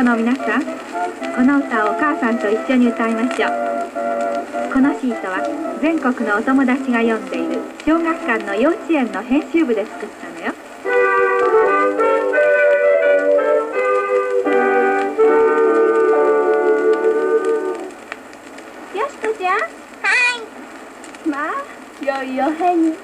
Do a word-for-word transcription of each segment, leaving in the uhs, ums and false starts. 校の皆さん、この歌をお母さんと一緒に歌いましょう。このシートは全国のお友達が読んでいる小学館の幼稚園の編集部で作ったのよ。よしこちゃん。はい。まあ、よいおへんに。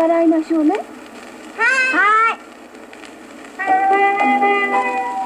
洗いましょうね。はい。はい。